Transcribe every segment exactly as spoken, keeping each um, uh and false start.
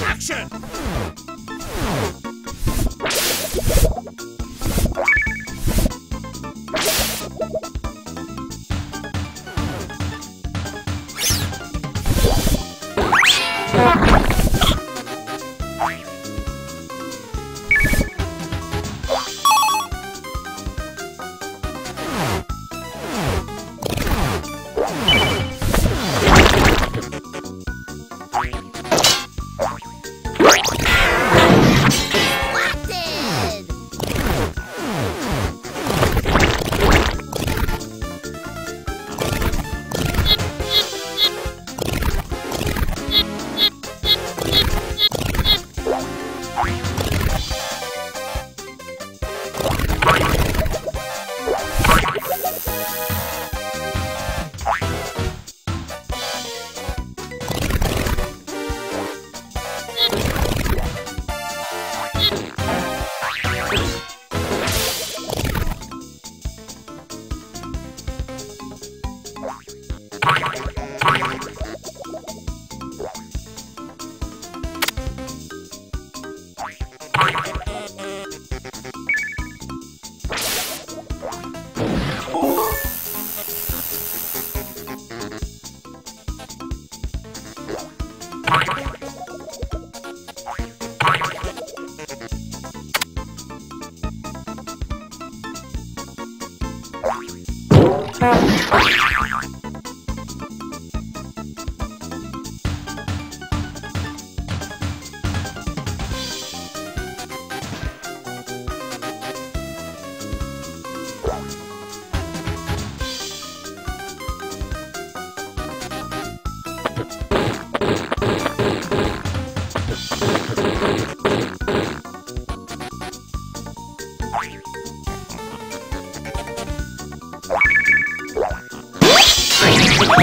Action!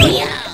Yeah!